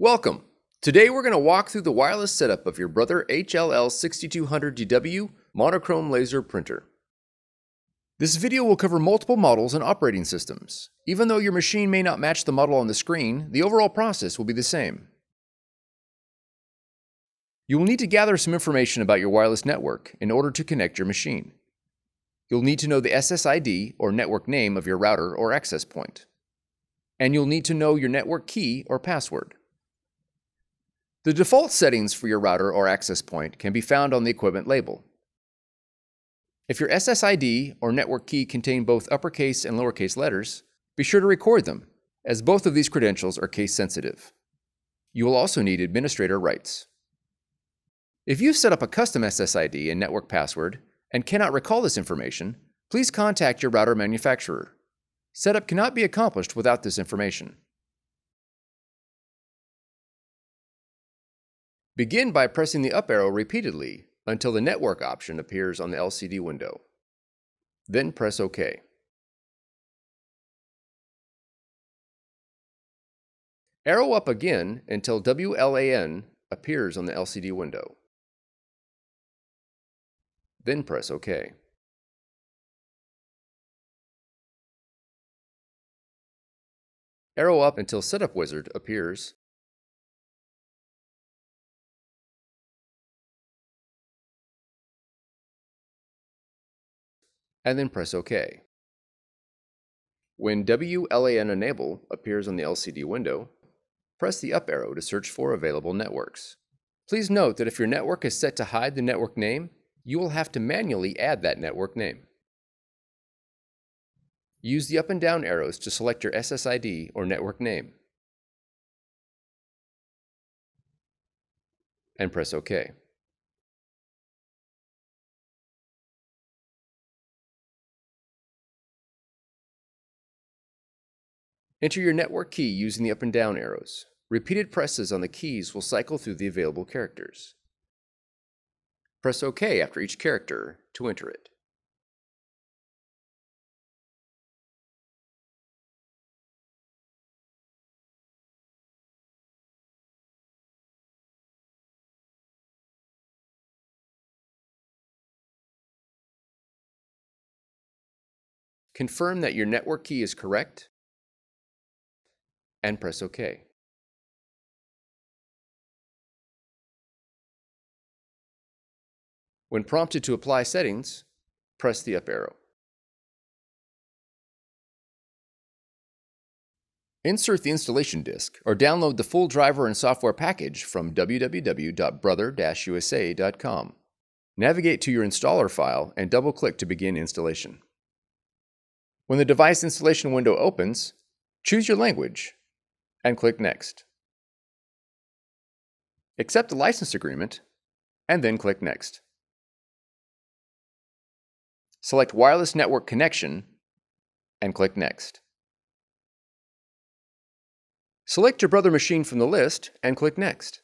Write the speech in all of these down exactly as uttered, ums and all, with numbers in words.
Welcome! Today we're going to walk through the wireless setup of your Brother H L L sixty-two hundred D W monochrome laser printer. This video will cover multiple models and operating systems. Even though your machine may not match the model on the screen, the overall process will be the same. You will need to gather some information about your wireless network in order to connect your machine. You'll need to know the S S I D or network name of your router or access point. And you'll need to know your network key or password. The default settings for your router or access point can be found on the equipment label. If your S S I D or network key contain both uppercase and lowercase letters, be sure to record them, as both of these credentials are case sensitive. You will also need administrator rights. If you've set up a custom S S I D and network password and cannot recall this information, please contact your router manufacturer. Setup cannot be accomplished without this information. Begin by pressing the up arrow repeatedly until the network option appears on the L C D window. Then press OK. Arrow up again until W L A N appears on the L C D window. Then press OK. Arrow up until Setup Wizard appears. And then press OK. When W L A N Enable appears on the L C D window, press the up arrow to search for available networks. Please note that if your network is set to hide the network name, you will have to manually add that network name. Use the up and down arrows to select your S S I D or network name. And press OK. Enter your network key using the up and down arrows. Repeated presses on the keys will cycle through the available characters. Press OK after each character to enter it. Confirm that your network key is correct and press OK. When prompted to apply settings, press the up arrow. Insert the installation disk or download the full driver and software package from w w w dot brother dash u s a dot com. Navigate to your installer file and double-click to begin installation. When the device installation window opens, choose your language and click Next. Accept the license agreement and then click Next. Select Wireless Network Connection and click Next. Select your Brother machine from the list and click Next.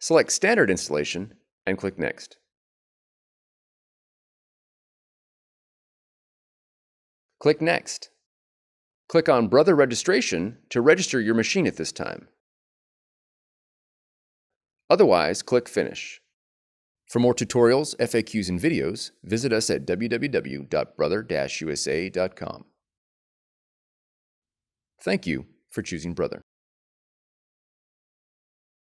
Select Standard Installation and click Next. Click Next. Click on Brother Registration to register your machine at this time. Otherwise, click Finish. For more tutorials, F A Qs, and videos, visit us at w w w dot brother dash u s a dot com. Thank you for choosing Brother.